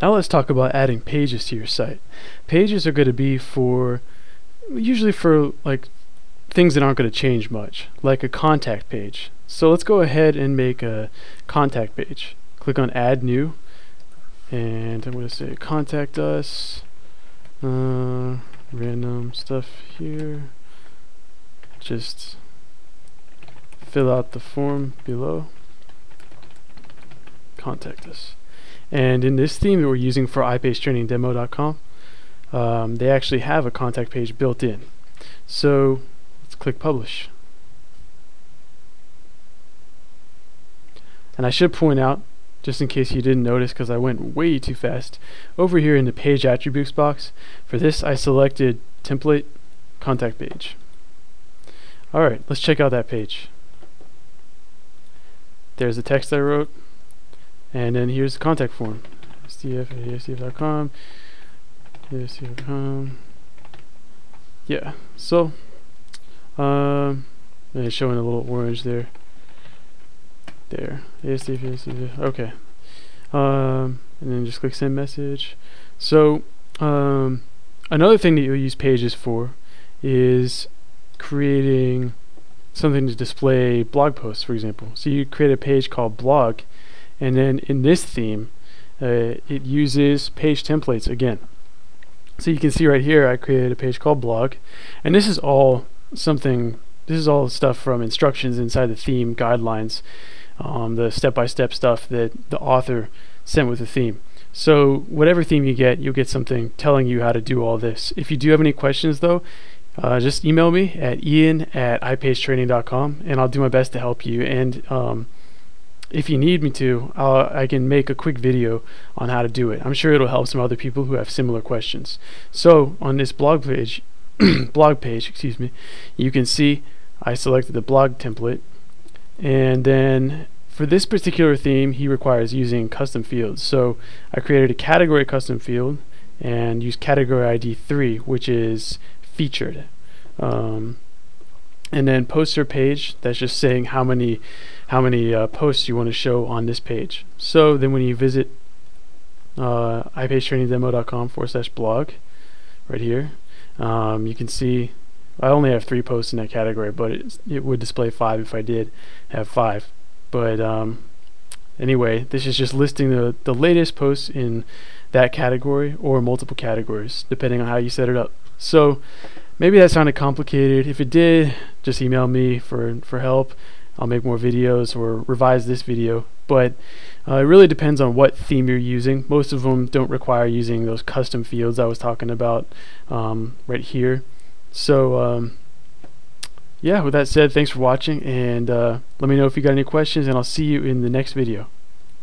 Now let's talk about adding pages to your site. Pages are going to be usually for like things that aren't going to change much, like a contact page. So let's go ahead and make a contact page. Click on Add New, and I'm going to say Contact Us, random stuff here. Just fill out the form below. Contact us. And in this theme that we're using for ipagetrainingdemo.com, they actually have a contact page built in. So let's click Publish. And I should point out, just in case you didn't notice because I went way too fast, over here in the Page Attributes box, for this I selected Template, Contact Page. Alright, let's check out that page. There's the text I wrote, and then here's the contact form. stf@ascf.com. Yeah, so it's showing a little orange there. There. Okay. And then just click Send Message. So another thing that you'll use pages for is creating something to display blog posts, for example. So you create a page called Blog, and then in this theme it uses page templates again. So you can see right here I created a page called Blog, and this is all stuff from instructions inside the theme guidelines, the step-by-step stuff that the author sent with the theme. So whatever theme you get, you'll get something telling you how to do all this. If you do have any questions though, just email me at ian@ipagetraining.com, and I'll do my best to help you. And if you need me to, I can make a quick video on how to do it. I'm sure it'll help some other people who have similar questions. So on this blog page, you can see I selected the blog template, and then for this particular theme he requires using custom fields. So I created a category custom field and used category ID 3, which is featured. And then poster page, that's just saying how many posts you want to show on this page. So then when you visit ipagetrainingdemo.com/blog right here, you can see I only have 3 posts in that category, but it would display 5 if I did have 5. But anyway, this is just listing the latest posts in that category or multiple categories depending on how you set it up. So maybe that sounded complicated. If it did, just email me for help. I'll make more videos or revise this video, but it really depends on what theme you're using. Most of them don't require using those custom fields I was talking about right here. So yeah, with that said, thanks for watching, and let me know if you got any questions, and I'll see you in the next video.